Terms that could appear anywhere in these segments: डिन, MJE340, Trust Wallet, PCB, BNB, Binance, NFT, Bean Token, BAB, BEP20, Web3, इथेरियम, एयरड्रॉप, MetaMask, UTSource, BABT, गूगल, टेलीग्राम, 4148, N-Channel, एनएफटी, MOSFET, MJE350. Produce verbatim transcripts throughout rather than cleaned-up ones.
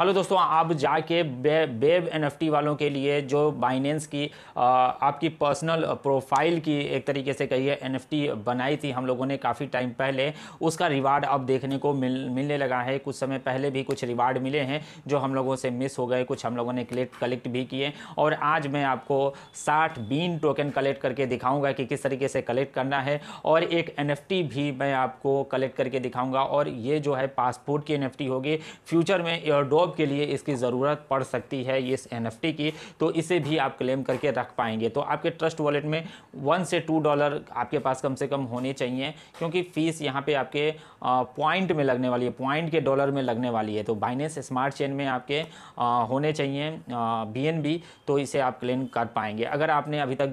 Hello दोस्तों, आप जाके बेब एनएफटी वालों के लिए जो बाइनेंस की आ, आपकी पर्सनल प्रोफाइल की एक तरीके से कहिए एनएफटी बनाई थी हम लोगों ने काफ़ी टाइम पहले, उसका रिवार्ड अब देखने को मिल मिलने लगा है। कुछ समय पहले भी कुछ रिवार्ड मिले हैं जो हम लोगों से मिस हो गए, कुछ हम लोगों ने कलेक्ट कलेक्ट भी किए। और आज मैं आपको साठ बीन टोकन कलेक्ट करके दिखाऊँगा कि किस तरीके से कलेक्ट करना है, और एक एनएफटी भी मैं आपको कलेक्ट करके दिखाऊँगा। और ये जो है पासपोर्ट की एनएफटी होगी, फ्यूचर में एयरड्रॉप के लिए इसकी ज़रूरत पड़ सकती है इस एनएफटी की, तो इसे भी आप क्लेम करके रख पाएंगे। तो आपके ट्रस्ट वॉलेट में वन से टू डॉलर आपके पास कम से कम होने चाहिए, क्योंकि फ़ीस यहाँ पे आपके पॉइंट में लगने वाली है, पॉइंट के डॉलर में लगने वाली है। तो बाइनेंस स्मार्ट चेन में आपके आ, होने चाहिए बीएनबी, तो इसे आप क्लेम कर पाएंगे। अगर आपने अभी तक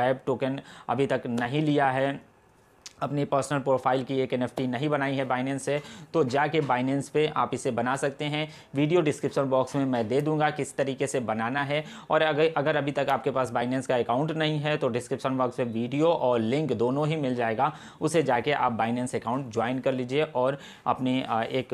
बैब टोकन अभी तक नहीं लिया है, अपनी पर्सनल प्रोफाइल की एक एनएफटी नहीं बनाई है बाइनेंस से, तो जाके बाइनेंस पे आप इसे बना सकते हैं। वीडियो डिस्क्रिप्शन बॉक्स में मैं दे दूंगा किस तरीके से बनाना है। और अगर अगर अभी तक आपके पास बाइनेंस का अकाउंट नहीं है तो डिस्क्रिप्शन बॉक्स में वीडियो और लिंक दोनों ही मिल जाएगा, उसे जाके आप बाइनेंस अकाउंट ज्वाइन कर लीजिए और अपनी एक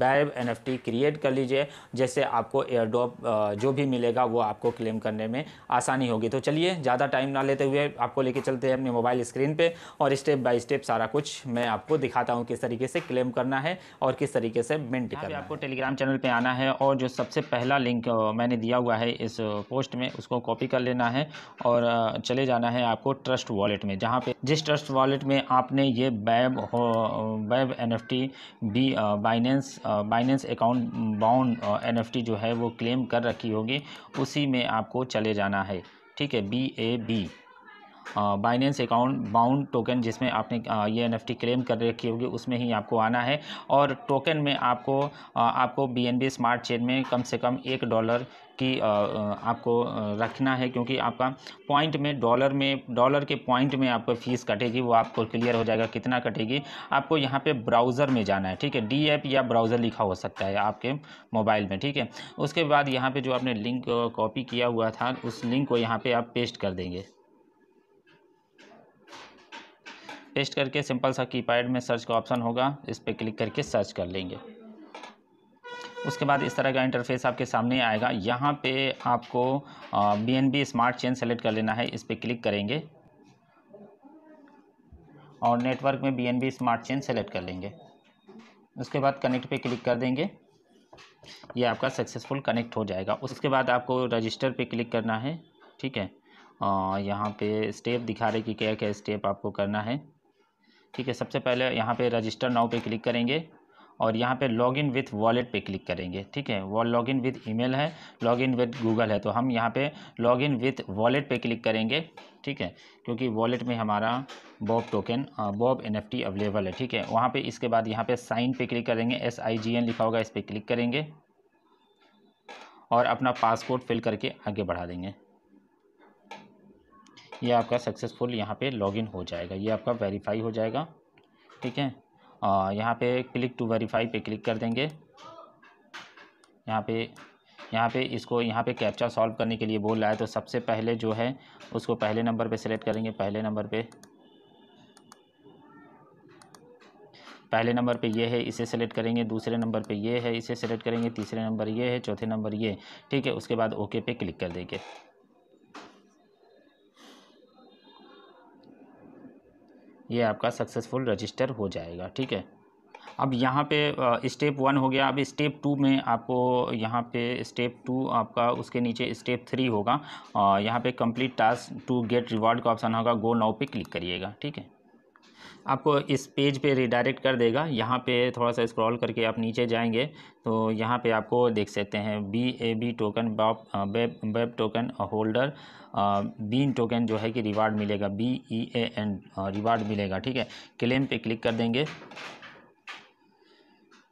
बैब एनएफटी क्रिएट कर लीजिए, जैसे आपको एयरड्रॉप जो भी मिलेगा वो आपको क्लेम करने में आसानी होगी। तो चलिए ज़्यादा टाइम ना लेते हुए आपको लेके चलते हैं अपने मोबाइल स्क्रीन पर, और स्टेप बाई स्टेप सारा कुछ मैं आपको दिखाता हूं किस तरीके से क्लेम करना है और किस तरीके से मिंट करना है। आपको टेलीग्राम चैनल पे आना है और जो सबसे पहला लिंक मैंने दिया हुआ है इस पोस्ट में, उसको कॉपी कर लेना है और चले जाना है आपको ट्रस्ट वॉलेट में, जहां पे जिस ट्रस्ट वॉलेट में आपने ये बैब बैब एनएफटी B Binance Binance account bound एनएफटी जो है वो क्लेम कर रखी होगी, उसी में आपको चले जाना है। ठीक है, B A B Binance account bound token, जिसमें आपने uh, ये एनएफटी क्लेम कर रखी होगी उसमें ही आपको आना है। और टोकन में आपको uh, आपको बीएनबी स्मार्ट चेन में कम से कम एक डॉलर की uh, आपको रखना है, क्योंकि आपका पॉइंट में डॉलर में डॉलर के पॉइंट में आपको फ़ीस कटेगी, वो आपको क्लियर हो जाएगा कितना कटेगी। आपको यहाँ पे ब्राउज़र में जाना है, ठीक है, डी ऐप या ब्राउज़र लिखा हो सकता है आपके मोबाइल में। ठीक है, उसके बाद यहाँ पर जो आपने लिंक कॉपी किया हुआ था उस लिंक को यहाँ पर आप पेस्ट कर देंगे। पेस्ट करके सिंपल सा कीपैड में सर्च का ऑप्शन होगा, इस पर क्लिक करके सर्च कर लेंगे। उसके बाद इस तरह का इंटरफेस आपके सामने आएगा, यहाँ पे आपको बीएनबी स्मार्ट चेन सेलेक्ट कर लेना है, इस पर क्लिक करेंगे और नेटवर्क में बीएनबी स्मार्ट चेन सेलेक्ट कर लेंगे। उसके बाद कनेक्ट पे क्लिक कर देंगे, ये आपका सक्सेसफुल कनेक्ट हो जाएगा। उसके बाद आपको रजिस्टर पे क्लिक करना है। ठीक है, यहाँ पे स्टेप दिखा रहे कि क्या क्या स्टेप आपको करना है। ठीक है, सबसे पहले यहाँ पे रजिस्टर नाउ पे क्लिक करेंगे और यहाँ पे लॉगिन विथ वॉलेट पे क्लिक करेंगे। ठीक है, वो लॉगिन विथ ईमेल है, लॉगिन विथ गूगल है, तो हम यहाँ पे लॉगिन विथ वॉलेट पे क्लिक करेंगे। ठीक है, क्योंकि वॉलेट में हमारा बॉब टोकन बॉब एनएफटी अवेलेबल है। ठीक है, वहाँ पे इसके बाद यहाँ पे साइन पे क्लिक करेंगे, एस आई जी एन लिखा होगा, इस पर क्लिक करेंगे और अपना पासपोर्ट फिल करके आगे बढ़ा देंगे। ये आपका सक्सेसफुल यहाँ पे लॉगिन हो जाएगा, ये आपका वेरीफाई हो जाएगा। ठीक है, यहाँ पे क्लिक टू वेरीफाई पे क्लिक कर देंगे। यहाँ पे यहाँ पे इसको यहाँ पे कैप्चा सॉल्व करने के लिए बोल रहा है, तो सबसे पहले जो है उसको पहले नंबर पे सिलेक्ट करेंगे। पहले नंबर पे पहले नंबर पे ये है, इसे सेलेक्ट करेंगे। दूसरे नंबर पे ये है, इसे सेलेक्ट करेंगे। तीसरे नंबर ये है, चौथे नंबर ये। ठीक है, उसके बाद ओके पे क्लिक कर देंगे। ये आपका सक्सेसफुल रजिस्टर हो जाएगा। ठीक है, अब यहाँ पे स्टेप वन हो गया। अब स्टेप टू में आपको यहाँ पे स्टेप टू आपका उसके नीचे स्टेप थ्री होगा, यहाँ पे complete task to get reward का ऑप्शन होगा, गो नाउ पे क्लिक करिएगा। ठीक है, आपको इस पेज पे रिडायरेक्ट कर देगा। यहाँ पे थोड़ा सा स्क्रॉल करके आप नीचे जाएंगे तो यहाँ पे आपको देख सकते हैं बी ए बी टोकन बॉब बेब बेब टोकन होल्डर बीन टोकन जो है कि रिवार्ड मिलेगा, B E A N reward मिलेगा। ठीक है, क्लेम पे क्लिक कर देंगे,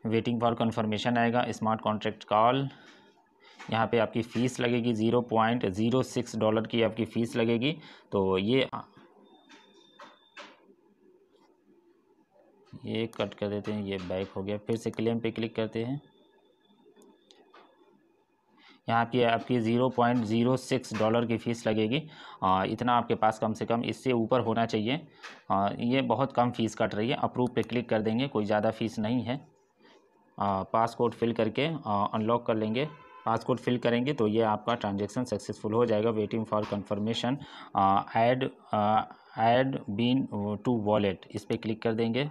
वेटिंग फॉर कन्फर्मेशन आएगा। स्मार्ट कॉन्ट्रैक्ट कॉल, यहाँ पे आपकी फ़ीस लगेगी zero point zero six dollar की आपकी फ़ीस लगेगी। तो ये ये कट कर देते हैं, ये बैक हो गया। फिर से क्लेम पे क्लिक करते हैं, यहाँ पे आपकी zero point zero six dollar की फ़ीस लगेगी। आ, इतना आपके पास कम से कम इससे ऊपर होना चाहिए। आ, ये बहुत कम फ़ीस कट रही है। अप्रूव पे क्लिक कर देंगे, कोई ज़्यादा फ़ीस नहीं है। पास कोड फिल करके अनलॉक कर लेंगे। पास कोड फिल करेंगे तो ये आपका ट्रांजेक्शन सक्सेसफुल हो जाएगा। Waiting for confirmation, add add bean to wallet, इस पर क्लिक कर देंगे।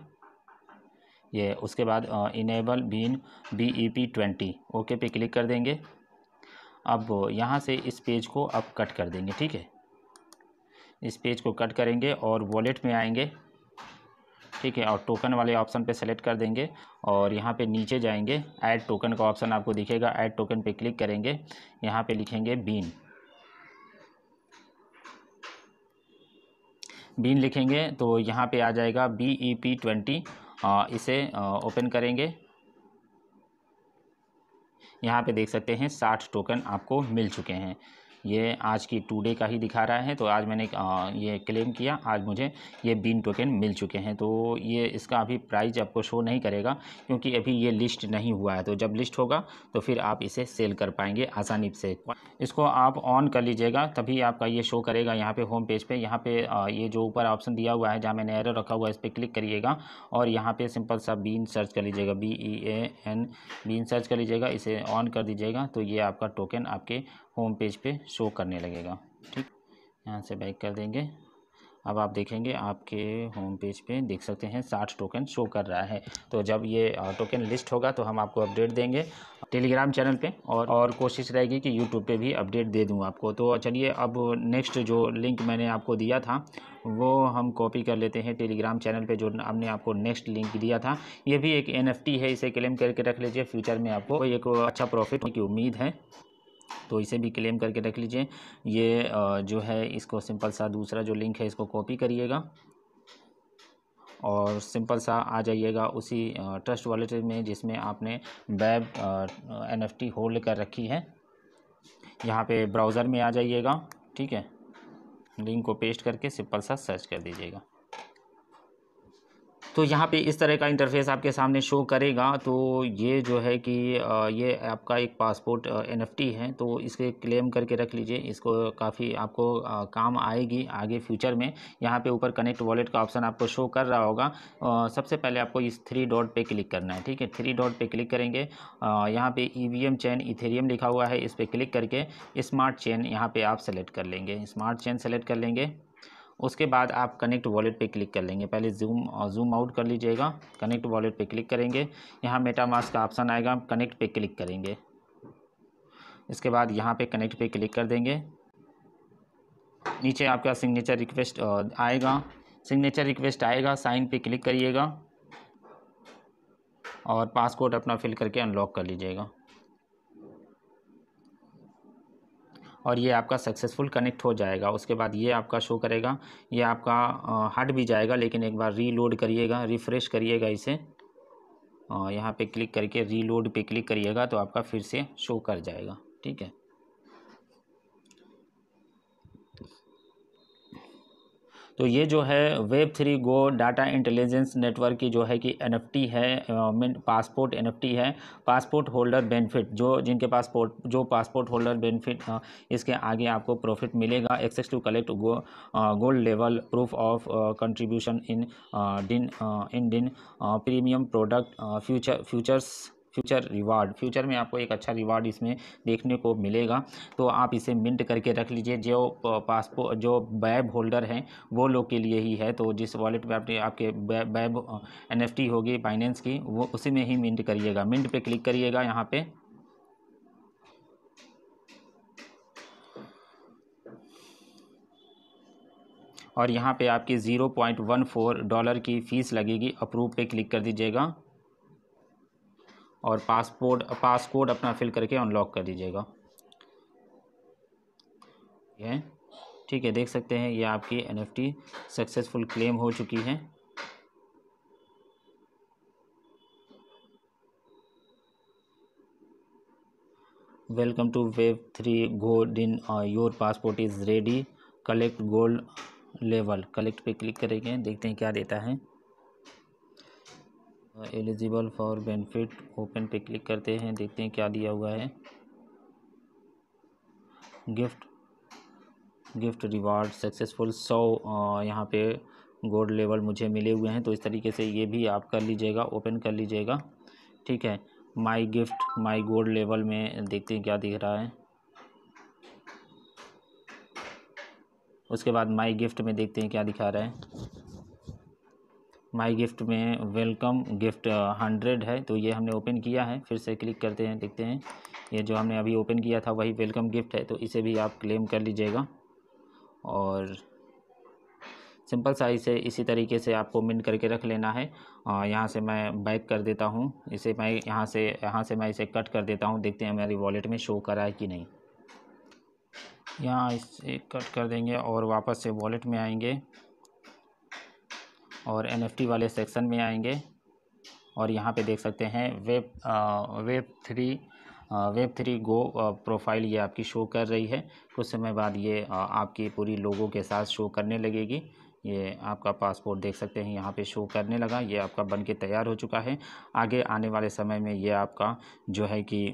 ये उसके बाद enable bean B E P twenty, okay पे क्लिक कर देंगे। अब यहाँ से इस पेज को अब कट कर देंगे, ठीक है। इस पेज को कट करेंगे और वॉलेट में आएंगे, ठीक है, और टोकन वाले ऑप्शन पे सेलेक्ट कर देंगे और यहाँ पे नीचे जाएंगे। ऐड टोकन का ऑप्शन आपको दिखेगा, ऐड टोकन पे क्लिक करेंगे। यहाँ पे लिखेंगे बीन, बीन लिखेंगे तो यहाँ पे आ जाएगा बी ई पी ट्वेंटी। इसे ओपन करेंगे, यहाँ पे देख सकते हैं साठ टोकन आपको मिल चुके हैं। ये आज की टूडे का ही दिखा रहा है, तो आज मैंने ये क्लेम किया, आज मुझे ये बीन टोकन मिल चुके हैं। तो ये इसका अभी प्राइस आपको शो नहीं करेगा क्योंकि अभी ये लिस्ट नहीं हुआ है। तो जब लिस्ट होगा तो फिर आप इसे सेल कर पाएंगे आसानी से। इसको आप ऑन कर लीजिएगा तभी आपका ये शो करेगा। यहाँ पे होम पेज पे यहाँ पे ये जो ऊपर ऑप्शन दिया हुआ है जहाँ मैंने एरो रखा हुआ है, इस पर क्लिक करिएगा और यहाँ पर सिंपल सा बीन सर्च कर लीजिएगा, B E A N bean search कर लीजिएगा। इसे ऑन कर दीजिएगा तो ये आपका टोकन आपके होम पेज पे शो करने लगेगा, ठीक। यहाँ से बैक कर देंगे। अब आप देखेंगे आपके होम पेज पे देख सकते हैं साठ टोकन शो कर रहा है। तो जब ये टोकन लिस्ट होगा तो हम आपको अपडेट देंगे टेलीग्राम चैनल पे, और और कोशिश रहेगी कि यूट्यूब पे भी अपडेट दे दूँ आपको। तो चलिए अब नेक्स्ट जो लिंक मैंने आपको दिया था वो हम कॉपी कर लेते हैं टेलीग्राम चैनल पे। जो हमने आपको नेक्स्ट लिंक दिया था, ये भी एक एन एफ टी है, इसे क्लेम करके रख लीजिए। फ्यूचर में आपको एक अच्छा प्रॉफिट की उम्मीद है, तो इसे भी क्लेम करके रख लीजिए। ये जो है इसको सिंपल सा दूसरा जो लिंक है इसको कॉपी करिएगा और सिंपल सा आ जाइएगा उसी ट्रस्ट वॉलेट में जिसमें आपने बैब एनएफटी होल्ड कर रखी है। यहाँ पे ब्राउज़र में आ जाइएगा, ठीक है। लिंक को पेस्ट करके सिंपल सा सर्च कर दीजिएगा तो यहाँ पे इस तरह का इंटरफेस आपके सामने शो करेगा। तो ये जो है कि ये आपका एक पासपोर्ट एनएफटी है, तो इसके क्लेम करके रख लीजिए। इसको काफ़ी आपको काम आएगी आगे फ्यूचर में। यहाँ पे ऊपर कनेक्ट वॉलेट का ऑप्शन आपको शो कर रहा होगा। सबसे पहले आपको इस थ्री डॉट पे क्लिक करना है, ठीक है। थ्री डॉट पे क्लिक करेंगे, यहाँ पे ईवीएम चेन इथेरियम लिखा हुआ है, इस पर क्लिक करके स्मार्ट चेन यहाँ पर आप सेलेक्ट कर लेंगे। स्मार्ट चेन सेलेक्ट कर लेंगे, उसके बाद आप कनेक्ट वॉलेट पे क्लिक कर लेंगे। पहले जूम जूम आउट कर लीजिएगा, कनेक्ट वॉलेट पे क्लिक करेंगे। यहाँ मेटामास्क का ऑप्शन आएगा, आप कनेक्ट पे क्लिक करेंगे। इसके बाद यहाँ पे कनेक्ट पे क्लिक कर देंगे। नीचे आपका सिग्नेचर रिक्वेस्ट आएगा, सिग्नेचर रिक्वेस्ट आएगा, साइन पे क्लिक करिएगा और पासकोड अपना फिल करके अनलॉक कर लीजिएगा और ये आपका सक्सेसफुल कनेक्ट हो जाएगा। उसके बाद ये आपका शो करेगा, ये आपका हट भी जाएगा, लेकिन एक बार रीलोड करिएगा, रिफ़्रेश करिएगा इसे। यहाँ पे क्लिक करके रीलोड पे क्लिक करिएगा तो आपका फिर से शो कर जाएगा, ठीक है। तो ये जो है web three go data intelligence network की जो है कि एनएफटी है, पासपोर्ट एनएफटी है, पासपोर्ट होल्डर बेनिफिट, जो जिनके पासपोर्ट जो पासपोर्ट होल्डर बेनिफिट, इसके आगे आपको प्रॉफिट मिलेगा। Access to collect go gold level proof of contribution in डिन in डिन premium product future futures future reward, future में आपको एक अच्छा रिवार्ड इसमें देखने को मिलेगा। तो आप इसे मिंट करके रख लीजिए। जो पासपोर्ट जो बैब होल्डर हैं वो लोग के लिए ही है। तो जिस वॉलेट में आपने आपके बैब एनएफटी होगी बाइनेंस की, वो उसी में ही मिंट करिएगा। मिंट पे क्लिक करिएगा यहाँ पे, और यहाँ पे आपकी zero point one four dollar की फ़ीस लगेगी। अप्रूव पे क्लिक कर दीजिएगा और पासपोर्ट पास कोड अपना फिल करके अनलॉक कर दीजिएगा, ये ठीक है। देख सकते हैं ये आपकी एनएफटी सक्सेसफुल क्लेम हो चुकी है। Welcome to web three go डिन, your passport is ready, collect gold level. Collect पे क्लिक करेंगे, देखते हैं क्या देता है। एलिजिबल फॉर बेनिफिट, ओपन पे क्लिक करते हैं, देखते हैं क्या दिया हुआ है। गिफ्ट गिफ्ट रिवार्ड सक्सेसफुल सौ यहाँ पे गोल्ड लेवल मुझे मिले हुए हैं। तो इस तरीके से ये भी आप कर लीजिएगा, ओपन कर लीजिएगा, ठीक है। My gift my gold level में देखते हैं क्या दिख रहा है। उसके बाद माई गिफ्ट में देखते हैं क्या दिखा रहा है। माई गिफ्ट में वेलकम गिफ्ट हंड्रेड है, तो ये हमने ओपन किया है। फिर से क्लिक करते हैं, देखते हैं ये जो हमने अभी ओपन किया था वही वेलकम गिफ्ट है, तो इसे भी आप क्लेम कर लीजिएगा। और सिंपल सा इसे इसी तरीके से आपको मिंट करके रख लेना है। यहाँ से मैं बैक कर देता हूँ, इसे मैं यहाँ से यहाँ से मैं इसे कट कर देता हूँ, देखते हैं मेरी वॉलेट में शो करा है कि नहीं। यहाँ इसे कट कर देंगे और वापस से वॉलेट में आएंगे और एन एफ टी वाले सेक्शन में आएंगे और यहाँ पे देख सकते हैं web web three web three go profile ये आपकी शो कर रही है। कुछ समय बाद ये आ, आपकी पूरी लोगों के साथ शो करने लगेगी। ये आपका पासपोर्ट देख सकते हैं यहाँ पे शो करने लगा, ये आपका बन के तैयार हो चुका है। आगे आने वाले समय में ये आपका जो है कि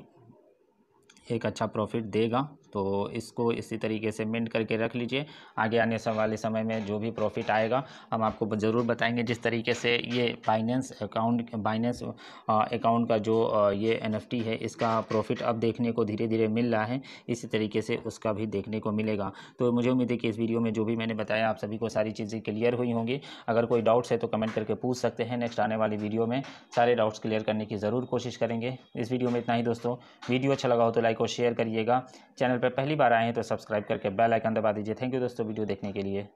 एक अच्छा प्रॉफिट देगा, तो इसको इसी तरीके से मिंट करके रख लीजिए। आगे आने वाले समय में जो भी प्रॉफिट आएगा हम आपको ज़रूर बताएंगे। जिस तरीके से ये बाइनेंस अकाउंट बाइनेंस अकाउंट का जो ये एन एफ टी है इसका प्रॉफिट अब देखने को धीरे धीरे मिल रहा है, इसी तरीके से उसका भी देखने को मिलेगा। तो मुझे उम्मीद है कि इस वीडियो में जो भी मैंने बताया आप सभी को सारी चीज़ें क्लियर हुई होंगी। अगर कोई डाउट्स है तो कमेंट करके पूछ सकते हैं। नेक्स्ट आने वाली वीडियो में सारे डाउट्स क्लियर करने की ज़रूर कोशिश करेंगे। इस वीडियो में इतना ही दोस्तों। वीडियो अच्छा लगा हो तो लाइक और शेयर करिएगा। चैनल पर पहली बार आए हैं तो सब्सक्राइब करके बेल आइकन दबा दीजिए। थैंक यू दोस्तों वीडियो देखने के लिए।